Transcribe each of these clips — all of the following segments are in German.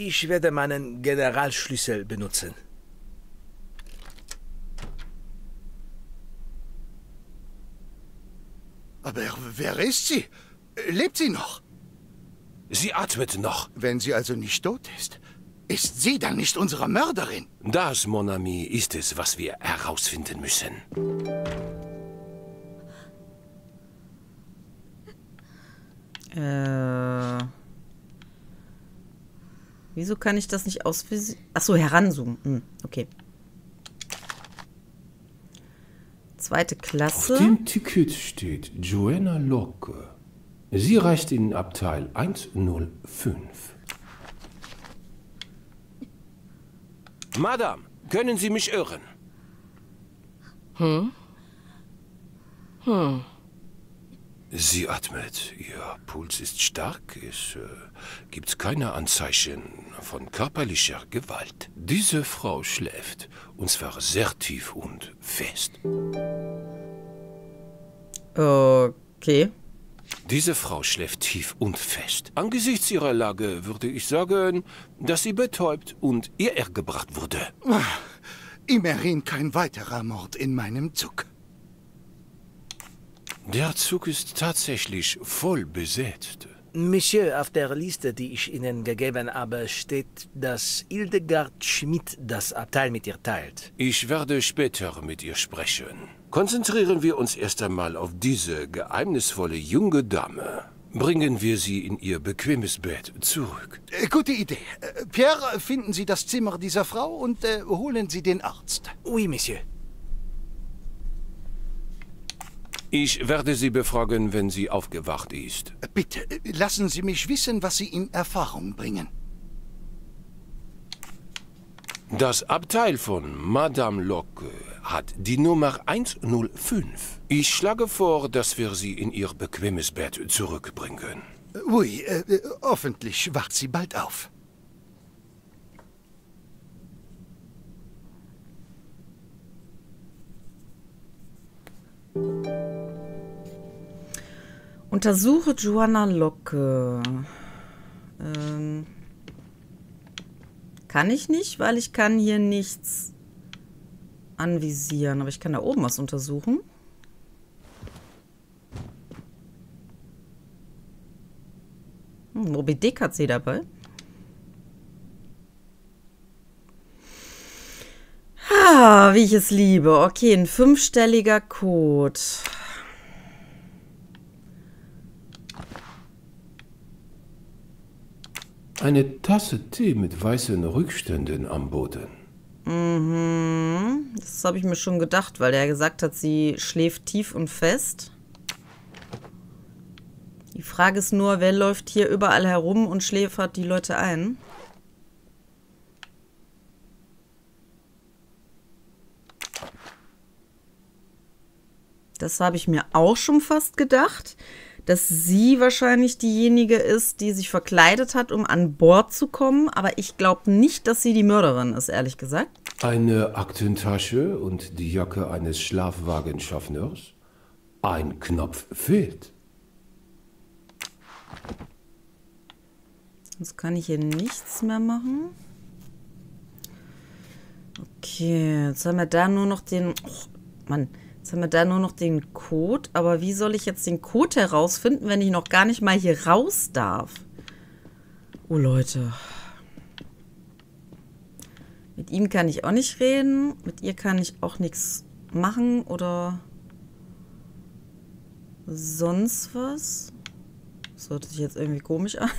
Ich werde meinen Generalschlüssel benutzen. Aber wer ist sie? Lebt sie noch? Sie atmet noch. Wenn sie also nicht tot ist, ist sie dann nicht unsere Mörderin? Das, mon ami, ist es, was wir herausfinden müssen. Wieso kann ich das nicht ausvisieren? Achso, heranzoomen. Hm, okay. Zweite Klasse. Auf dem Ticket steht Joanna Locke. Sie reicht in Abteil 105. Madame, können Sie mich irren? Hm? Hm. Sie atmet, ihr Puls ist stark, es gibt keine Anzeichen von körperlicher Gewalt. Diese Frau schläft, und zwar sehr tief und fest. Okay. Diese Frau schläft tief und fest. Angesichts ihrer Lage würde ich sagen, dass sie betäubt und hierher gebracht wurde. Ach, immerhin kein weiterer Mord in meinem Zug. Der Zug ist tatsächlich voll besetzt. Monsieur, auf der Liste, die ich Ihnen gegeben habe, steht, dass Hildegard Schmidt das Abteil mit ihr teilt. Ich werde später mit ihr sprechen. Konzentrieren wir uns erst einmal auf diese geheimnisvolle junge Dame. Bringen wir sie in ihr bequemes Bett zurück. Gute Idee. Pierre, finden Sie das Zimmer dieser Frau und holen Sie den Arzt. Oui, Monsieur. Ich werde Sie befragen, wenn sie aufgewacht ist. Bitte, lassen Sie mich wissen, was Sie in Erfahrung bringen. Das Abteil von Madame Locke hat die Nummer 105. Ich schlage vor, dass wir sie in ihr bequemes Bett zurückbringen. Ui, hoffentlich wacht sie bald auf. Untersuche Joanna Locke. Kann ich nicht, weil ich kann hier nichts anvisieren. Aber ich kann da oben was untersuchen. Hm, Moby Dick hat sie dabei. Ah, wie ich es liebe. Okay, ein 5-stelliger Code. Eine Tasse Tee mit weißen Rückständen am Boden. Mhm. Das habe ich mir schon gedacht, weil der gesagt hat, sie schläft tief und fest. Die Frage ist nur, wer läuft hier überall herum und schläfert die Leute ein? Das habe ich mir auch schon fast gedacht, dass sie wahrscheinlich diejenige ist, die sich verkleidet hat, um an Bord zu kommen. Aber ich glaube nicht, dass sie die Mörderin ist, ehrlich gesagt. Eine Aktentasche und die Jacke eines Schlafwagenschaffners. Ein Knopf fehlt. Sonst kann ich hier nichts mehr machen. Okay, jetzt haben wir da nur noch den... Oh, Mann. Jetzt haben wir da nur noch den Code. Aber wie soll ich jetzt den Code herausfinden, wenn ich noch gar nicht mal hier raus darf? Oh, Leute. Mit ihm kann ich auch nicht reden. Mit ihr kann ich auch nichts machen oder sonst was. Das hört sich jetzt irgendwie komisch an.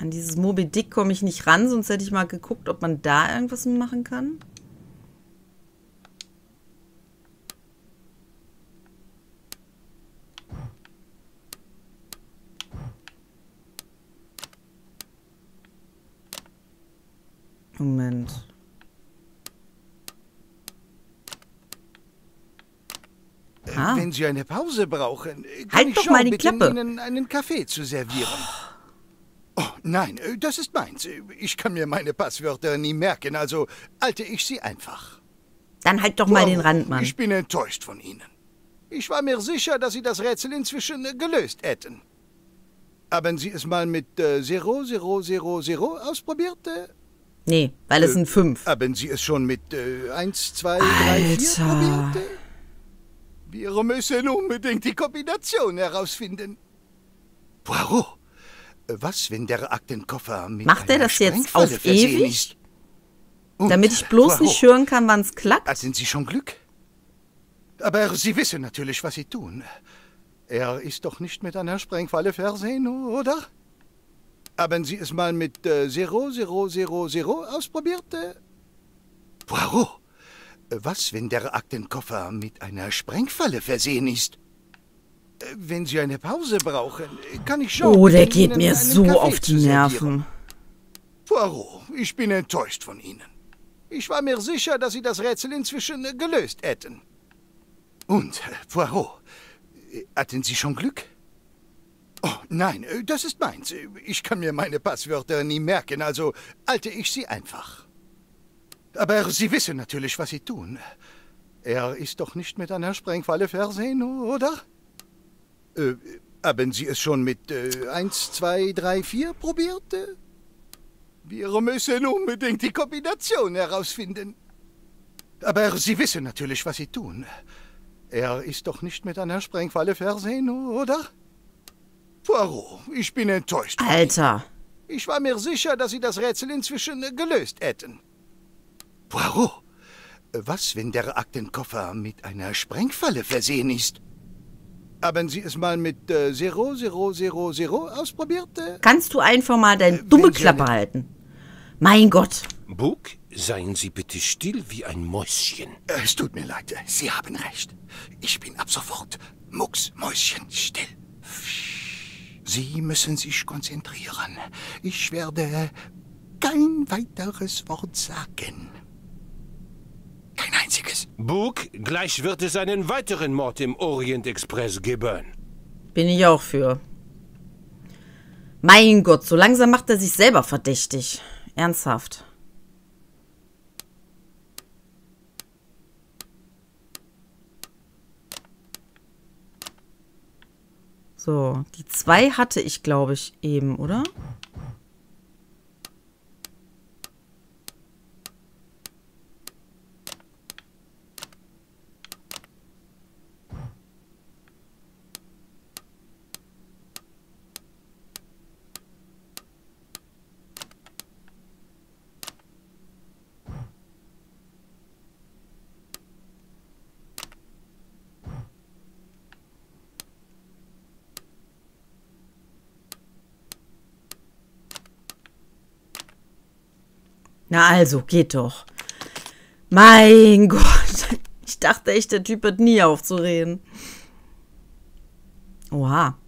An dieses Moby Dick komme ich nicht ran, sonst hätte ich mal geguckt, ob man da irgendwas machen kann. Moment. Ah. Wenn Sie eine Pause brauchen, kann ich schon bitten, Ihnen einen Kaffee zu servieren. Oh, nein, das ist meins. Ich kann mir meine Passwörter nie merken, also halte ich sie einfach. Dann halt doch mal den Rand, Mann. Ich bin enttäuscht von Ihnen. Ich war mir sicher, dass Sie das Rätsel inzwischen gelöst hätten. Haben Sie es mal mit 0000 ausprobiert? Nee, weil es sind 5. Haben Sie es schon mit 1, 2, 3, 4 probiert? Wir müssen unbedingt die Kombination herausfinden. Poirot, was, wenn der Aktenkoffer mit einer Sprengfalle versehen ist? Macht er das jetzt auf ewig? Und, damit ich bloß nicht hören kann, wann es klackt? Da sind Sie schon Glück. Aber Sie wissen natürlich, was Sie tun. Er ist doch nicht mit einer Sprengfalle versehen, oder? Haben Sie es mal mit 0000 ausprobiert? Poirot, was, wenn der Aktenkoffer mit einer Sprengfalle versehen ist? Wenn Sie eine Pause brauchen, kann ich schon... Oh, der geht mir so auf die Nerven. Poirot, ich bin enttäuscht von Ihnen. Ich war mir sicher, dass Sie das Rätsel inzwischen gelöst hätten. Und, Poirot, hatten Sie schon Glück? Oh, nein, das ist meins. Ich kann mir meine Passwörter nie merken, also halte ich sie einfach. Aber Sie wissen natürlich, was Sie tun. Er ist doch nicht mit einer Sprengfalle versehen, oder? Haben Sie es schon mit 1, 2, 3, 4 probiert? Wir müssen unbedingt die Kombination herausfinden. Aber Sie wissen natürlich, was Sie tun. Er ist doch nicht mit einer Sprengfalle versehen, oder? Poirot, ich bin enttäuscht. Alter. Ich war mir sicher, dass Sie das Rätsel inzwischen gelöst hätten. Poirot, was, wenn der Aktenkoffer mit einer Sprengfalle versehen ist? Haben Sie es mal mit 0000 ausprobiert? Kannst du einfach mal deine dumme Klappe halten? Mein Gott. Bug, seien Sie bitte still wie ein Mäuschen. Es tut mir leid, Sie haben recht. Ich bin ab sofort Mucksmäuschen still. Sie müssen sich konzentrieren. Ich werde kein weiteres Wort sagen. Kein einziges. Bug, gleich wird es einen weiteren Mord im Orient Express geben. Bin ich auch für. Mein Gott, so langsam macht er sich selber verdächtig. Ernsthaft. So, die 2 hatte ich, glaube ich, eben, oder? Na also, geht doch. Mein Gott. Ich dachte echt, der Typ hört nie auf zu reden. Oha.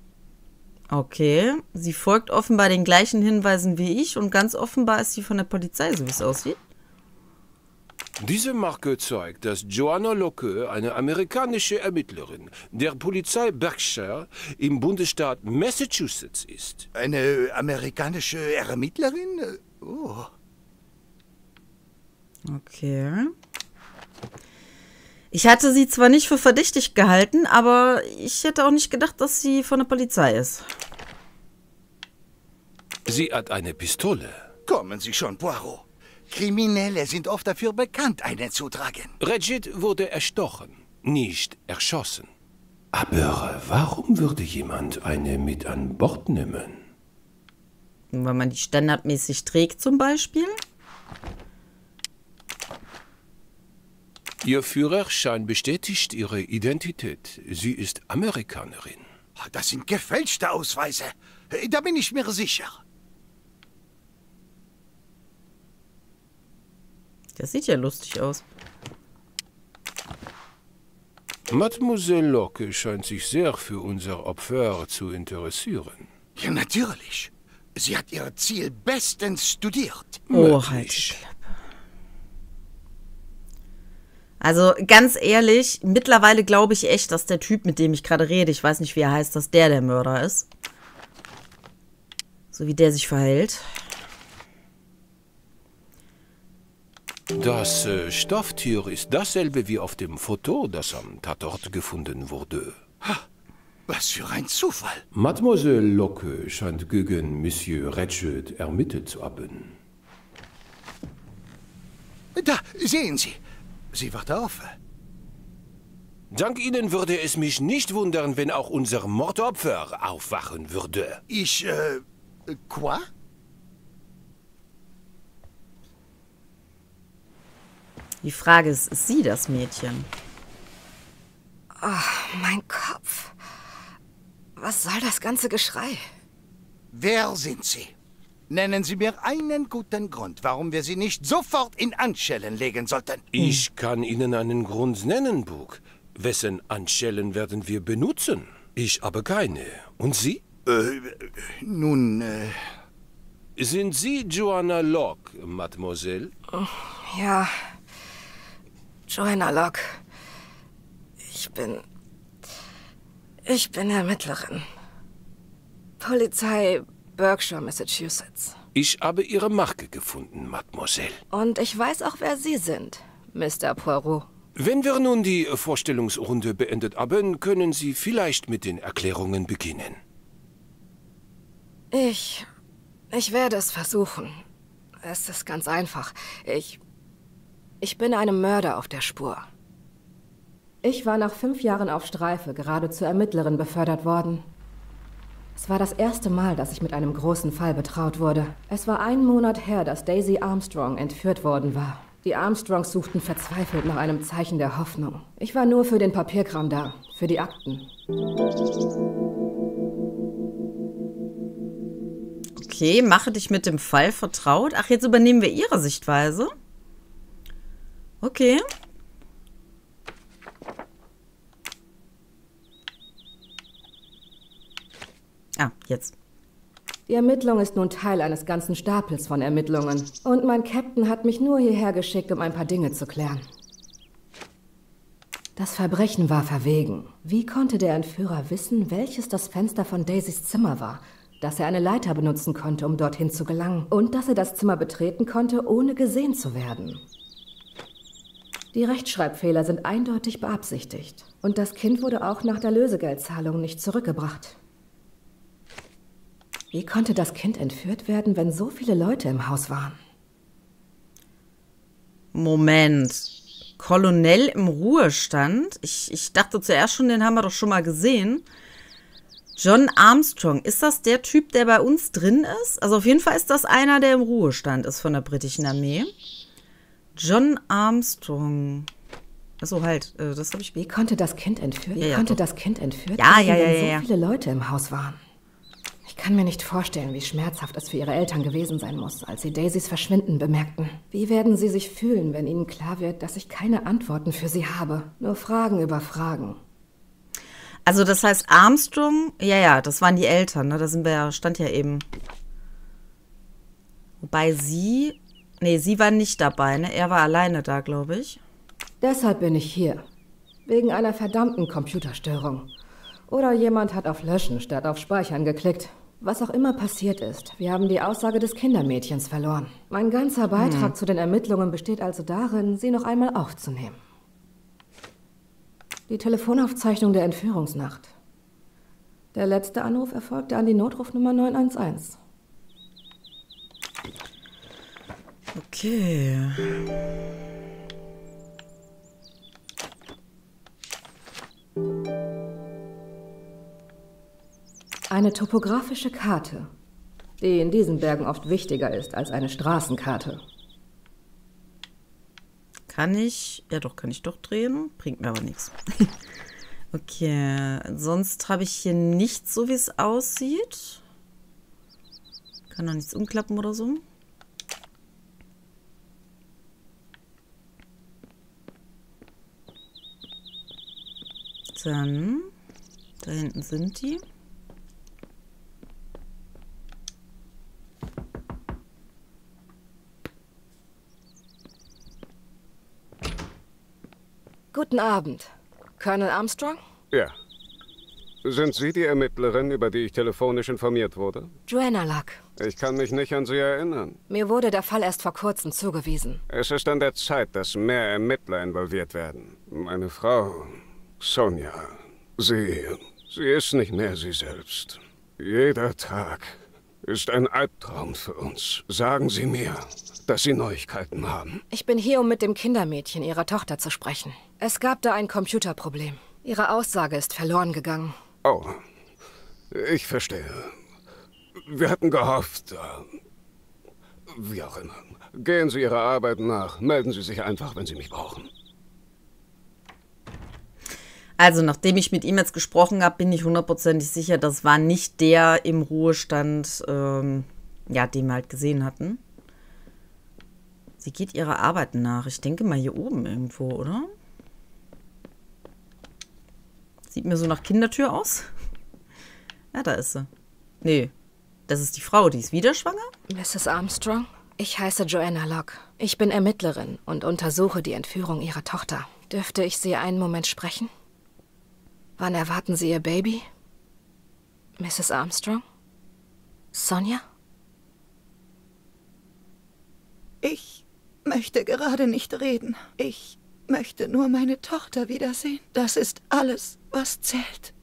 Okay. Sie folgt offenbar den gleichen Hinweisen wie ich und ganz offenbar ist sie von der Polizei, so wie es aussieht. Diese Marke zeigt, dass Joanna Locke, eine amerikanische Ermittlerin der Polizei Berkshire im Bundesstaat Massachusetts ist. Eine amerikanische Ermittlerin? Oh. Okay. Ich hatte sie zwar nicht für verdächtig gehalten, aber ich hätte auch nicht gedacht, dass sie von der Polizei ist. Sie hat eine Pistole. Kommen Sie schon, Poirot. Kriminelle sind oft dafür bekannt, eine zu tragen. Regid wurde erstochen, nicht erschossen. Aber warum würde jemand eine mit an Bord nehmen? Weil man die standardmäßig trägt zum Beispiel? Ihr Führerschein bestätigt Ihre Identität. Sie ist Amerikanerin. Das sind gefälschte Ausweise. Da bin ich mir sicher. Das sieht ja lustig aus. Mademoiselle Locke scheint sich sehr für unser Opfer zu interessieren. Ja, natürlich. Sie hat ihr Ziel bestens studiert. Oh, halt. Also ganz ehrlich, mittlerweile glaube ich echt, dass der Typ, mit dem ich gerade rede, ich weiß nicht, wie er heißt, dass der Mörder ist. So wie der sich verhält. Das Stofftier ist dasselbe wie auf dem Foto, das am Tatort gefunden wurde. Was für ein Zufall! Mademoiselle Locke scheint gegen Monsieur Ratchet ermittelt zu haben. Da, sehen Sie. Sie wacht auf. Dank Ihnen würde es mich nicht wundern, wenn auch unser Mordopfer aufwachen würde. Ich, quoi? Die Frage ist sie das Mädchen? Oh, mein Kopf. Was soll das ganze Geschrei? Wer sind Sie? Nennen Sie mir einen guten Grund, warum wir Sie nicht sofort in Handschellen legen sollten. Ich kann Ihnen einen Grund nennen, Bug. Wessen Handschellen werden wir benutzen? Ich habe keine. Und Sie? Nun, Sind Sie Joanna Locke, Mademoiselle? Ja, Joanna Locke. Ich bin Ermittlerin. Polizei, Berkshire, Massachusetts. Ich habe Ihre Marke gefunden, Mademoiselle. Und ich weiß auch, wer Sie sind, Mr. Poirot. Wenn wir nun die Vorstellungsrunde beendet haben, können Sie vielleicht mit den Erklärungen beginnen. Ich werde es versuchen. Es ist ganz einfach. Ich bin einem Mörder auf der Spur. Ich war nach 5 Jahren auf Streife gerade zur Ermittlerin befördert worden. Es war das erste Mal, dass ich mit einem großen Fall betraut wurde. Es war 1 Monat her, dass Daisy Armstrong entführt worden war. Die Armstrongs suchten verzweifelt nach einem Zeichen der Hoffnung. Ich war nur für den Papierkram da, für die Akten. Okay, mache dich mit dem Fall vertraut. Ach, jetzt übernehmen wir ihre Sichtweise. Okay. Ah, jetzt. Die Ermittlung ist nun Teil eines ganzen Stapels von Ermittlungen. Und mein Captain hat mich nur hierher geschickt, um ein paar Dinge zu klären. Das Verbrechen war verwegen. Wie konnte der Entführer wissen, welches das Fenster von Daisys Zimmer war? Dass er eine Leiter benutzen konnte, um dorthin zu gelangen. Und dass er das Zimmer betreten konnte, ohne gesehen zu werden. Die Rechtschreibfehler sind eindeutig beabsichtigt. Und das Kind wurde auch nach der Lösegeldzahlung nicht zurückgebracht. Wie konnte das Kind entführt werden, wenn so viele Leute im Haus waren? Moment. Colonel im Ruhestand? Ich dachte zuerst schon, den haben wir doch schon mal gesehen. John Armstrong, ist das der Typ, der bei uns drin ist? Also auf jeden Fall ist das einer, der im Ruhestand ist von der britischen Armee. John Armstrong. Achso, halt. Das habe ich... Wie konnte das Kind entführt? Ja, konnte das Kind entführt werden, wenn so viele Leute im Haus waren? Ich kann mir nicht vorstellen, wie schmerzhaft es für ihre Eltern gewesen sein muss, als sie Daisys Verschwinden bemerkten. Wie werden sie sich fühlen, wenn ihnen klar wird, dass ich keine Antworten für sie habe? Nur Fragen über Fragen. Also das heißt Armstrong, ja, das waren die Eltern, ne? Da sind wir ja, stand ja eben. Wobei sie, nee, sie war nicht dabei, ne? Er war alleine da, glaube ich. Deshalb bin ich hier. Wegen einer verdammten Computerstörung. Oder jemand hat auf Löschen statt auf Speichern geklickt. Was auch immer passiert ist, wir haben die Aussage des Kindermädchens verloren. Mein ganzer Beitrag zu den Ermittlungen besteht also darin, sie noch einmal aufzunehmen. Die Telefonaufzeichnung der Entführungsnacht. Der letzte Anruf erfolgte an die Notrufnummer 911. Okay. Eine topografische Karte, die in diesen Bergen oft wichtiger ist als eine Straßenkarte. Kann ich? Ja doch, kann ich doch drehen. Bringt mir aber nichts. Okay, sonst habe ich hier nichts, so wie es aussieht. Kann noch nichts umklappen oder so. Dann, da hinten sind die. Guten Abend. Colonel Armstrong? Ja. Sind Sie die Ermittlerin, über die ich telefonisch informiert wurde? Joanna Locke. Ich kann mich nicht an Sie erinnern. Mir wurde der Fall erst vor kurzem zugewiesen. Es ist an der Zeit, dass mehr Ermittler involviert werden. Meine Frau, Sonja, sie... Sie ist nicht mehr sie selbst. Jeder Tag ist ein Albtraum für uns. Sagen Sie mir, dass Sie Neuigkeiten haben. Ich bin hier, um mit dem Kindermädchen Ihrer Tochter zu sprechen. Es gab da ein Computerproblem. Ihre Aussage ist verloren gegangen. Oh, ich verstehe. Wir hatten gehofft, wie auch immer. Gehen Sie Ihrer Arbeit nach. Melden Sie sich einfach, wenn Sie mich brauchen. Also, nachdem ich mit ihm jetzt gesprochen habe, bin ich hundertprozentig sicher, das war nicht der im Ruhestand, ja, den wir halt gesehen hatten. Sie geht ihrer Arbeit nach. Ich denke mal hier oben irgendwo, oder? Sieht mir so nach Kindertür aus. Ja, da ist sie. Nee, das ist die Frau, die ist wieder schwanger? Mrs. Armstrong, ich heiße Joanna Locke. Ich bin Ermittlerin und untersuche die Entführung ihrer Tochter. Dürfte ich Sie einen Moment sprechen? Wann erwarten Sie Ihr Baby? Mrs. Armstrong? Sonja? Ich möchte gerade nicht reden. Ich möchte nur meine Tochter wiedersehen. Das ist alles, was zählt.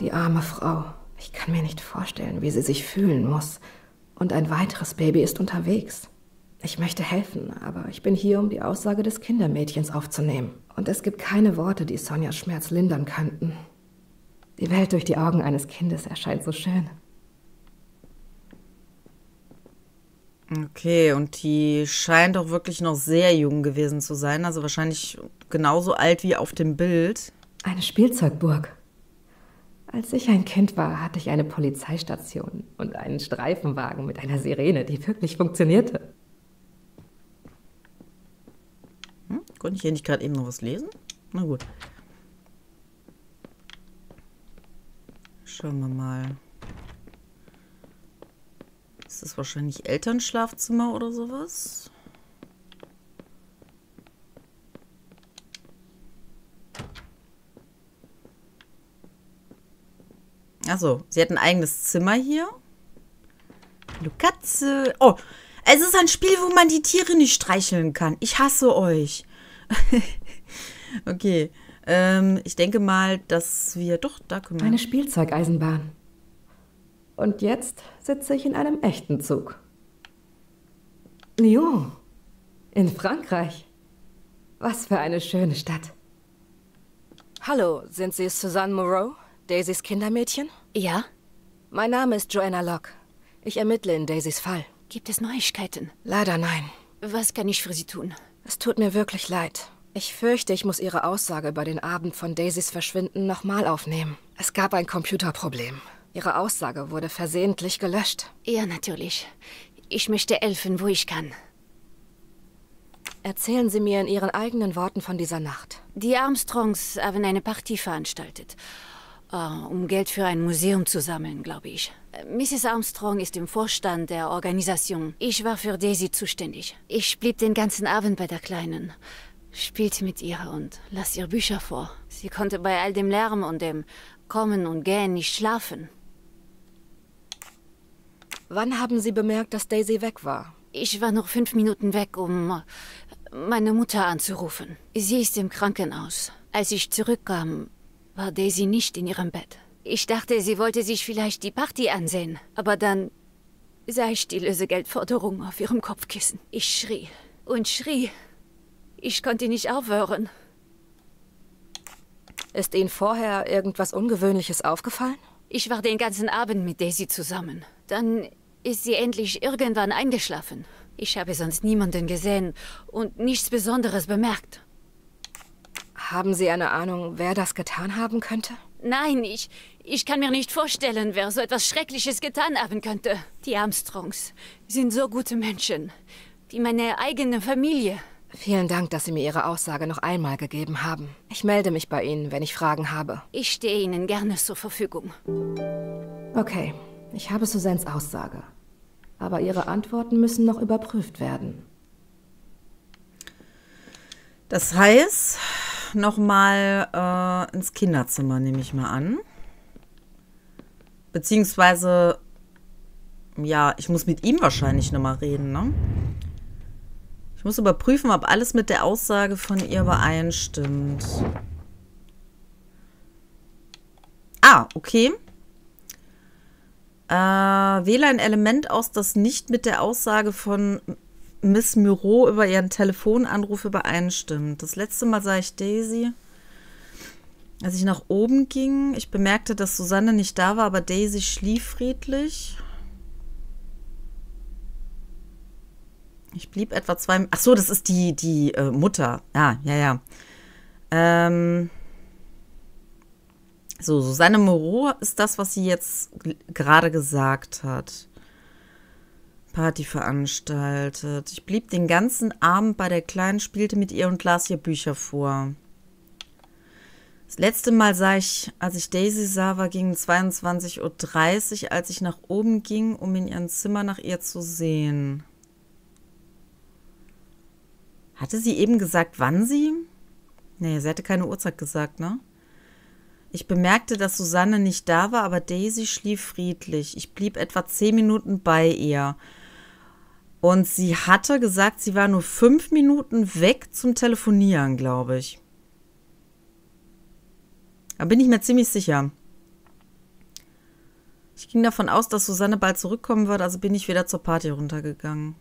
Die arme Frau. Ich kann mir nicht vorstellen, wie sie sich fühlen muss. Und ein weiteres Baby ist unterwegs. Ich möchte helfen, aber ich bin hier, um die Aussage des Kindermädchens aufzunehmen. Und es gibt keine Worte, die Sonjas Schmerz lindern könnten. Die Welt durch die Augen eines Kindes erscheint so schön. Okay, und die scheint doch wirklich noch sehr jung gewesen zu sein. Also wahrscheinlich genauso alt wie auf dem Bild. Eine Spielzeugburg. Als ich ein Kind war, hatte ich eine Polizeistation und einen Streifenwagen mit einer Sirene, die wirklich funktionierte. Konnte ich hier nicht gerade eben noch was lesen? Na gut. Schauen wir mal. Ist das wahrscheinlich Elternschlafzimmer oder sowas? Achso, sie hat ein eigenes Zimmer hier. Hallo Katze. Oh, es ist ein Spiel, wo man die Tiere nicht streicheln kann. Ich hasse euch. Okay, ich denke mal, dass wir doch da kommen. Eine Spielzeugeisenbahn. Und jetzt sitze ich in einem echten Zug. Lyon, in Frankreich. Was für eine schöne Stadt. Hallo, sind Sie Suzanne Moreau, Daisys Kindermädchen? Ja. Mein Name ist Joanna Locke. Ich ermittle in Daisys Fall. Gibt es Neuigkeiten? Leider nein. Was kann ich für Sie tun? Es tut mir wirklich leid. Ich fürchte, ich muss Ihre Aussage über den Abend von Daisys Verschwinden nochmal aufnehmen. Es gab ein Computerproblem. Ihre Aussage wurde versehentlich gelöscht. Ja, natürlich. Ich möchte helfen, wo ich kann. Erzählen Sie mir in Ihren eigenen Worten von dieser Nacht. Die Armstrongs haben eine Party veranstaltet, um Geld für ein Museum zu sammeln, glaube ich. Mrs. Armstrong ist im Vorstand der Organisation. Ich war für Daisy zuständig. Ich blieb den ganzen Abend bei der Kleinen, spielte mit ihr und las ihr Bücher vor. Sie konnte bei all dem Lärm und dem Kommen und Gehen nicht schlafen. Wann haben Sie bemerkt, dass Daisy weg war? Ich war noch 5 Minuten weg, um meine Mutter anzurufen. Sie ist im Krankenhaus. Als ich zurückkam, war Daisy nicht in ihrem Bett. Ich dachte, sie wollte sich vielleicht die Party ansehen. Aber dann sah ich die Lösegeldforderung auf ihrem Kopfkissen. Ich schrie und schrie. Ich konnte nicht aufhören. Ist Ihnen vorher irgendwas Ungewöhnliches aufgefallen? Ich war den ganzen Abend mit Daisy zusammen. Dann ist sie endlich irgendwann eingeschlafen. Ich habe sonst niemanden gesehen und nichts Besonderes bemerkt. Haben Sie eine Ahnung, wer das getan haben könnte? Nein, ich kann mir nicht vorstellen, wer so etwas Schreckliches getan haben könnte. Die Armstrongs sind so gute Menschen, wie meine eigene Familie. Vielen Dank, dass Sie mir Ihre Aussage noch einmal gegeben haben. Ich melde mich bei Ihnen, wenn ich Fragen habe. Ich stehe Ihnen gerne zur Verfügung. Okay, ich habe Suzannes Aussage. Aber Ihre Antworten müssen noch überprüft werden. Das heißt, nochmal ins Kinderzimmer, nehme ich mal an. Beziehungsweise, ja, ich muss mit ihm wahrscheinlich nochmal reden, ne? Ich muss überprüfen, ob alles mit der Aussage von ihr übereinstimmt. Ah, okay. Wähle ein Element aus, das nicht mit der Aussage von Miss Moreau über ihren Telefonanruf übereinstimmt. Das letzte Mal sah ich Daisy, als ich nach oben ging. Ich bemerkte, dass Suzanne nicht da war, aber Daisy schlief friedlich. Ich blieb etwa zwei... Ach so, das ist die Mutter. Ah, ja. So, Suzanne Moreau ist das, was sie jetzt gerade gesagt hat. Party veranstaltet. Ich blieb den ganzen Abend bei der Kleinen, spielte mit ihr und las ihr Bücher vor. Das letzte Mal sah ich, als ich Daisy sah, war gegen 22:30 Uhr, als ich nach oben ging, um in ihrem Zimmer nach ihr zu sehen. Hatte sie eben gesagt, wann sie? Nee, sie hatte keine Uhrzeit gesagt, ne? Ich bemerkte, dass Suzanne nicht da war, aber Daisy schlief friedlich. Ich blieb etwa 10 Minuten bei ihr. Und sie hatte gesagt, sie war nur 5 Minuten weg zum Telefonieren, glaube ich. Da bin ich mir ziemlich sicher. Ich ging davon aus, dass Suzanne bald zurückkommen wird, also bin ich wieder zur Party runtergegangen.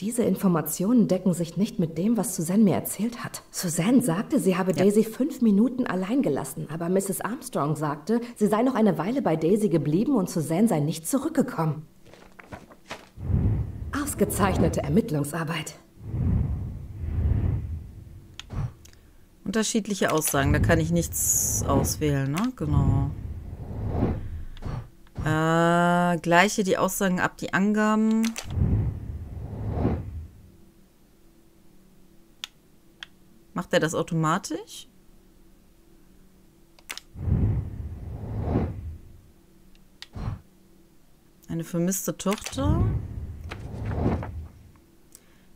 Diese Informationen decken sich nicht mit dem, was Suzanne mir erzählt hat. Suzanne sagte, sie habe Daisy 5 Minuten allein gelassen, aber Mrs. Armstrong sagte, sie sei noch eine Weile bei Daisy geblieben und Suzanne sei nicht zurückgekommen. Ausgezeichnete Ermittlungsarbeit. Unterschiedliche Aussagen, da kann ich nichts auswählen, ne? Genau. Gleiche die Aussagen ab, die Angaben... Macht er das automatisch? Eine vermisste Tochter.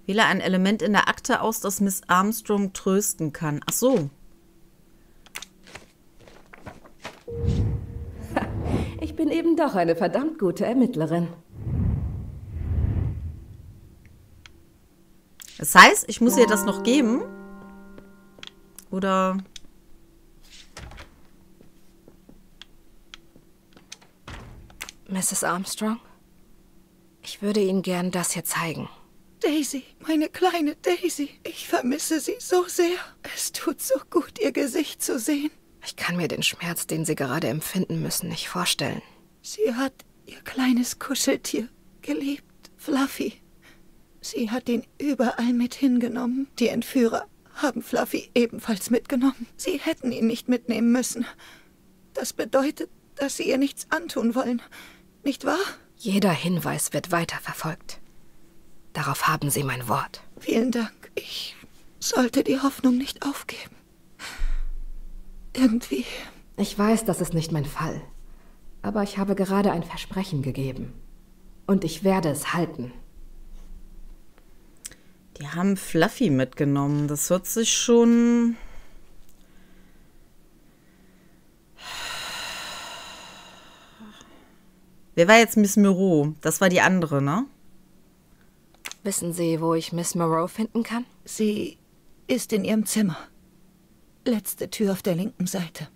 Wähle ein Element in der Akte aus, das Miss Armstrong trösten kann. Ach so. Ich bin eben doch eine verdammt gute Ermittlerin. Das heißt, ich muss ihr das noch geben? Oder... Mrs. Armstrong? Ich würde Ihnen gern das hier zeigen. Daisy, meine kleine Daisy. Ich vermisse Sie so sehr. Es tut so gut, Ihr Gesicht zu sehen. Ich kann mir den Schmerz, den Sie gerade empfinden müssen, nicht vorstellen. Sie hat Ihr kleines Kuscheltier geliebt, Fluffy. Sie hat ihn überall mit hingenommen, die Entführer haben Fluffy ebenfalls mitgenommen. Sie hätten ihn nicht mitnehmen müssen. Das bedeutet, dass sie ihr nichts antun wollen, nicht wahr? Jeder Hinweis wird weiterverfolgt. Darauf haben Sie mein Wort. Vielen Dank. Ich sollte die Hoffnung nicht aufgeben. Irgendwie... Ich weiß, das ist nicht mein Fall. Aber ich habe gerade ein Versprechen gegeben. Und ich werde es halten. Die haben Fluffy mitgenommen. Das hört sich schon... Wer war jetzt Miss Moreau? Das war die andere, ne? Wissen Sie, wo ich Miss Moreau finden kann? Sie ist in ihrem Zimmer. Letzte Tür auf der linken Seite.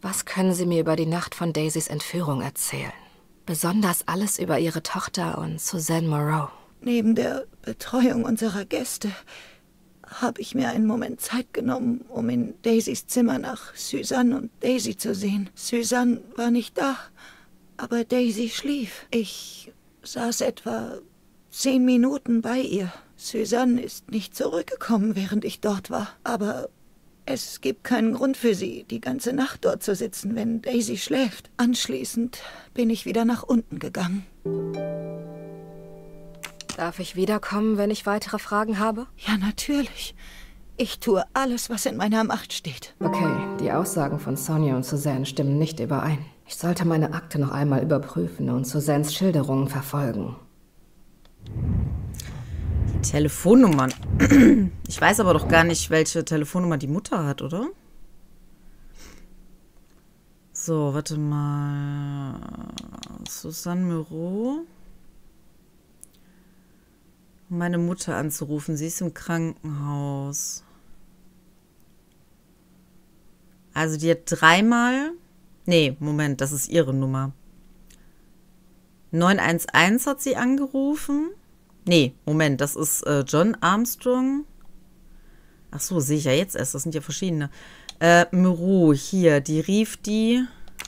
Was können Sie mir über die Nacht von Daisys Entführung erzählen? Besonders alles über ihre Tochter und Suzanne Moreau. Neben der Betreuung unserer Gäste habe ich mir einen Moment Zeit genommen, um in Daisys Zimmer nach Suzanne und Daisy zu sehen. Suzanne war nicht da, aber Daisy schlief. Ich saß etwa 10 Minuten bei ihr. Suzanne ist nicht zurückgekommen, während ich dort war, aber... Es gibt keinen Grund für sie, die ganze Nacht dort zu sitzen, wenn Daisy schläft. Anschließend bin ich wieder nach unten gegangen. Darf ich wiederkommen, wenn ich weitere Fragen habe? Ja, natürlich. Ich tue alles, was in meiner Macht steht. Okay, die Aussagen von Sonja und Suzanne stimmen nicht überein. Ich sollte meine Akte noch einmal überprüfen und Suzannes Schilderungen verfolgen. Telefonnummern. Ich weiß aber doch gar nicht, welche Telefonnummer die Mutter hat, oder? So, warte mal. Suzanne Moreau. Um meine Mutter anzurufen. Sie ist im Krankenhaus. Also die hat dreimal... Nee, Moment, das ist ihre Nummer. 911 hat sie angerufen. Nee, Moment, das ist John Armstrong. Ach so, sehe ich ja jetzt erst. Das sind ja verschiedene. Moreau, hier, die rief die...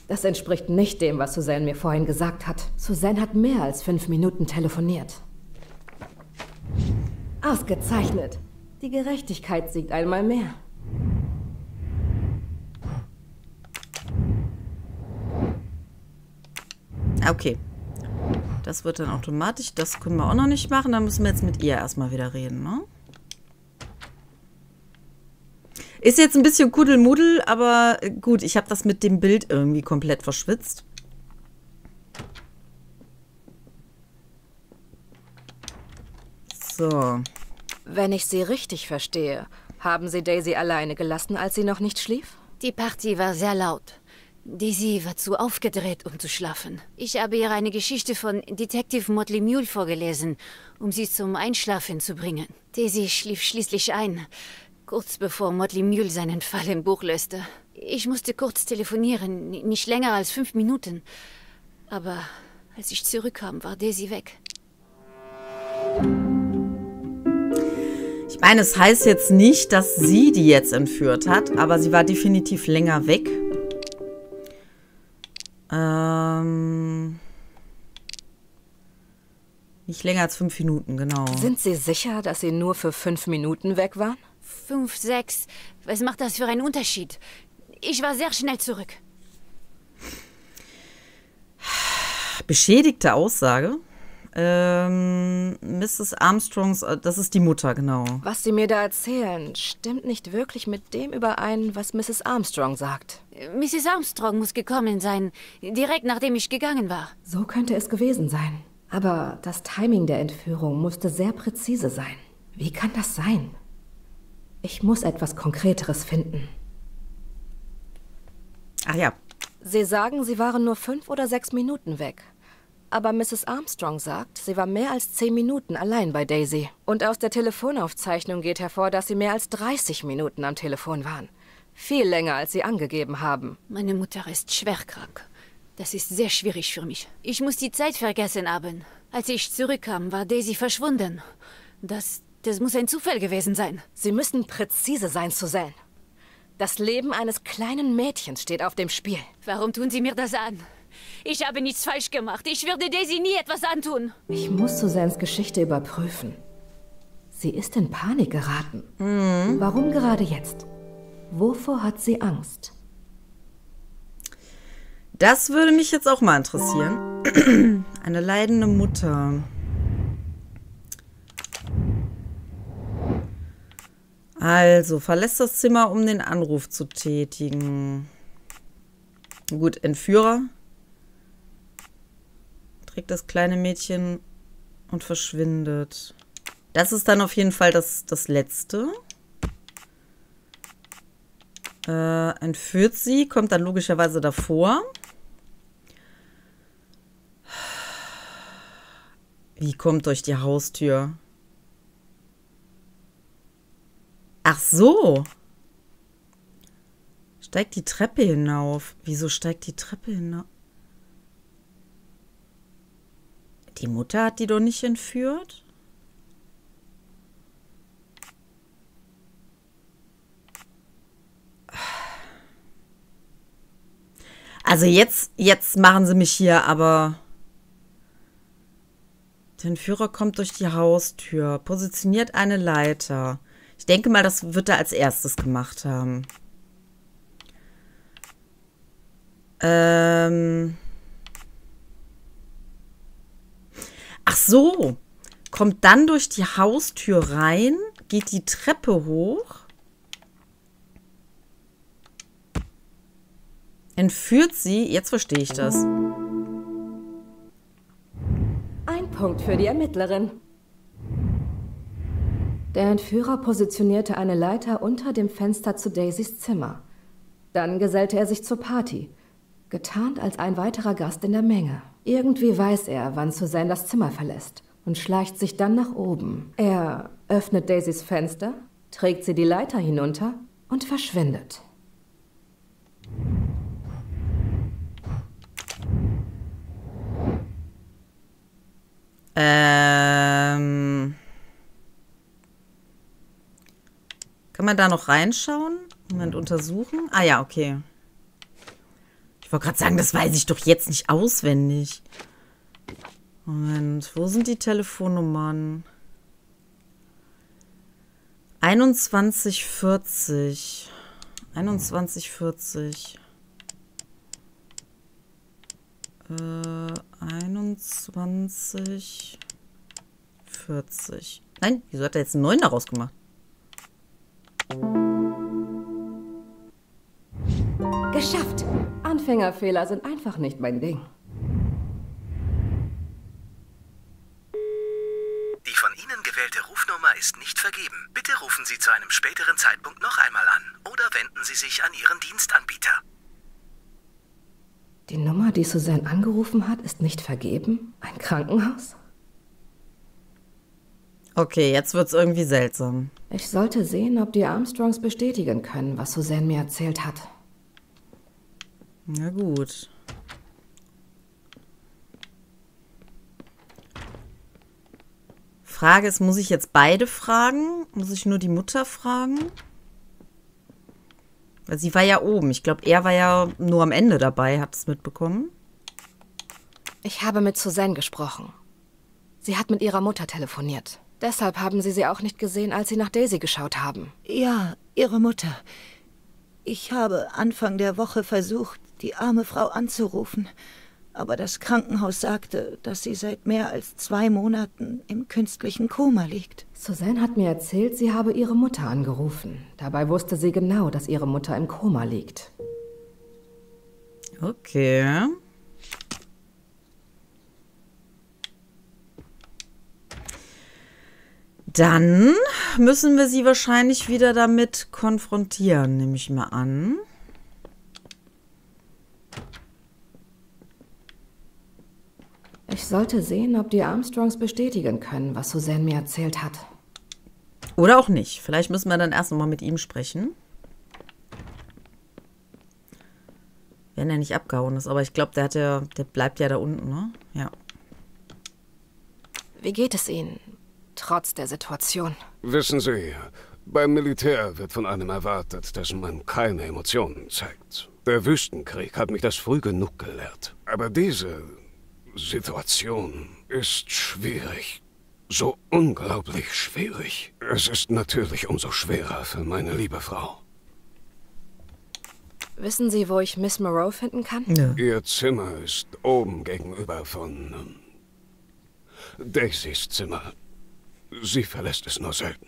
Das entspricht nicht dem, was Suzanne mir vorhin gesagt hat. Suzanne hat mehr als 5 Minuten telefoniert. Ausgezeichnet. Die Gerechtigkeit siegt einmal mehr. Okay. Das wird dann automatisch. Das können wir auch noch nicht machen. Dann müssen wir jetzt mit ihr erstmal wieder reden, ne? Ist jetzt ein bisschen Kuddelmuddel, aber gut, ich habe das mit dem Bild irgendwie komplett verschwitzt. So. Wenn ich Sie richtig verstehe, haben Sie Daisy alleine gelassen, als sie noch nicht schlief? Die Party war sehr laut. Daisy war zu aufgedreht, um zu schlafen. Ich habe ihr eine Geschichte von Detective Motley Mule vorgelesen, um sie zum Einschlafen zu bringen. Daisy schlief schließlich ein, kurz bevor Motley Mule seinen Fall im Buch löste. Ich musste kurz telefonieren, nicht länger als 5 Minuten. Aber als ich zurückkam, war Daisy weg. Ich meine, es heißt jetzt nicht, dass sie die jetzt entführt hat, aber sie war definitiv länger weg. Nicht länger als 5 Minuten, genau. Sind Sie sicher, dass sie nur für 5 Minuten weg waren? 5, 6. Was macht das für einen Unterschied? Ich war sehr schnell zurück. Beschädigte Aussage. Mrs. Armstrongs, das ist die Mutter, genau. Was Sie mir da erzählen, stimmt nicht wirklich mit dem überein, was Mrs. Armstrong sagt. Mrs. Armstrong muss gekommen sein, direkt nachdem ich gegangen war. So könnte es gewesen sein. Aber das Timing der Entführung musste sehr präzise sein. Wie kann das sein? Ich muss etwas Konkreteres finden. Ach ja. Sie sagen, Sie waren nur 5 oder 6 Minuten weg. Aber Mrs. Armstrong sagt, sie war mehr als 10 Minuten allein bei Daisy. Und aus der Telefonaufzeichnung geht hervor, dass sie mehr als 30 Minuten am Telefon waren. Viel länger, als sie angegeben haben. Meine Mutter ist schwer krank. Das ist sehr schwierig für mich. Ich muss die Zeit vergessen haben. Als ich zurückkam, war Daisy verschwunden. Das muss ein Zufall gewesen sein. Sie müssen präzise sein, Suzanne. Das Leben eines kleinen Mädchens steht auf dem Spiel. Warum tun Sie mir das an? Ich habe nichts falsch gemacht. Ich würde Daisy nie etwas antun. Ich muss Suzannes Geschichte überprüfen. Sie ist in Panik geraten. Mhm. Warum gerade jetzt? Wovor hat sie Angst? Das würde mich jetzt auch mal interessieren. Eine leidende Mutter. Also, verlässt das Zimmer, um den Anruf zu tätigen. Gut, Entführer. Trägt das kleine Mädchen und verschwindet. Das ist dann auf jeden Fall das Letzte. Entführt sie, kommt dann logischerweise davor. Wie kommt durch die Haustür? Ach so. Steigt die Treppe hinauf. Wieso steigt die Treppe hinauf? Die Mutter hat die doch nicht entführt? Also jetzt machen sie mich hier, aber... Der Entführer kommt durch die Haustür, positioniert eine Leiter... Ich denke mal, das wird er als erstes gemacht haben. Ach so. Kommt dann durch die Haustür rein, geht die Treppe hoch, entführt sie. Jetzt verstehe ich das. Ein Punkt für die Ermittlerin. Der Entführer positionierte eine Leiter unter dem Fenster zu Daisys Zimmer. Dann gesellte er sich zur Party, getarnt als ein weiterer Gast in der Menge. Irgendwie weiß er, wann Suzanne das Zimmer verlässt und schleicht sich dann nach oben. Er öffnet Daisys Fenster, trägt sie die Leiter hinunter und verschwindet. Kann man da noch reinschauen? Moment, untersuchen? Ah ja, okay. Ich wollte gerade sagen, das weiß ich doch jetzt nicht auswendig. Moment, wo sind die Telefonnummern? 2140. 2140. 2140. Nein, wieso hat er jetzt einen 9 daraus gemacht? Geschafft! Anfängerfehler sind einfach nicht mein Ding. Die von Ihnen gewählte Rufnummer ist nicht vergeben. Bitte rufen Sie zu einem späteren Zeitpunkt noch einmal an oder wenden Sie sich an Ihren Dienstanbieter. Die Nummer, die Suzanne angerufen hat, ist nicht vergeben? Ein Krankenhaus? Okay, jetzt wird's irgendwie seltsam. Ich sollte sehen, ob die Armstrongs bestätigen können, was Suzanne mir erzählt hat. Na gut. Frage ist, muss ich jetzt beide fragen? Muss ich nur die Mutter fragen? Weil sie war ja oben. Ich glaube, er war ja nur am Ende dabei. Habt ihr es mitbekommen? Ich habe mit Suzanne gesprochen. Sie hat mit ihrer Mutter telefoniert. Deshalb haben Sie sie auch nicht gesehen, als Sie nach Daisy geschaut haben. Ja, Ihre Mutter. Ich habe Anfang der Woche versucht, die arme Frau anzurufen. Aber das Krankenhaus sagte, dass sie seit mehr als 2 Monaten im künstlichen Koma liegt. Suzanne hat mir erzählt, sie habe ihre Mutter angerufen. Dabei wusste sie genau, dass ihre Mutter im Koma liegt. Okay. Dann müssen wir sie wahrscheinlich wieder damit konfrontieren, nehme ich mal an. Ich sollte sehen, ob die Armstrongs bestätigen können, was Suzanne mir erzählt hat. Oder auch nicht. Vielleicht müssen wir dann erst noch mal mit ihm sprechen. Wenn er nicht abgehauen ist. Aber ich glaube, der bleibt ja da unten, ne? Ja. Wie geht es Ihnen, trotz der Situation? Wissen Sie, beim Militär wird von einem erwartet, dass man keine Emotionen zeigt. Der Wüstenkrieg hat mich das früh genug gelehrt. Aber diese Situation ist schwierig. So unglaublich schwierig. Es ist natürlich umso schwerer für meine liebe Frau. Wissen Sie, wo ich Miss Moreau finden kann? Ja. Ihr Zimmer ist oben gegenüber von Daisys Zimmer. Sie verlässt es nur selten.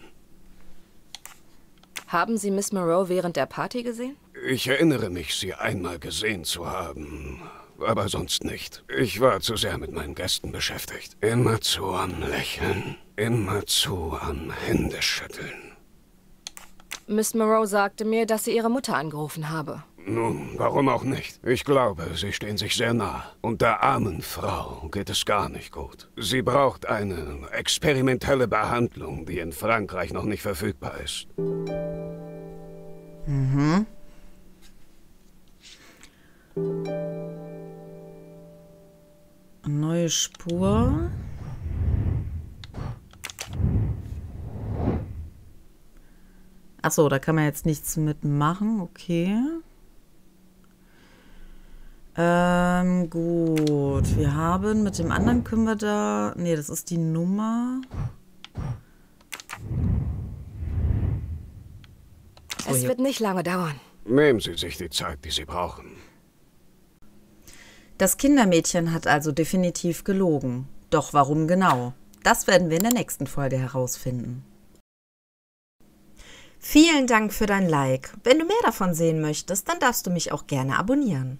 Haben Sie Miss Moreau während der Party gesehen? Ich erinnere mich, sie einmal gesehen zu haben. Aber sonst nicht. Ich war zu sehr mit meinen Gästen beschäftigt. Immerzu am Lächeln. Immerzu am Händeschütteln. Miss Moreau sagte mir, dass sie ihre Mutter angerufen habe. Nun, warum auch nicht? Ich glaube, sie stehen sich sehr nah. Und der armen Frau geht es gar nicht gut. Sie braucht eine experimentelle Behandlung, die in Frankreich noch nicht verfügbar ist. Mhm. Neue Spur. Achso, da kann man jetzt nichts mitmachen. Okay. Gut. Wir haben mit dem anderen können wir da... Nee, das ist die Nummer. Oh, es wird nicht lange dauern. Nehmen Sie sich die Zeit, die Sie brauchen. Das Kindermädchen hat also definitiv gelogen. Doch warum genau? Das werden wir in der nächsten Folge herausfinden. Vielen Dank für dein Like. Wenn du mehr davon sehen möchtest, dann darfst du mich auch gerne abonnieren.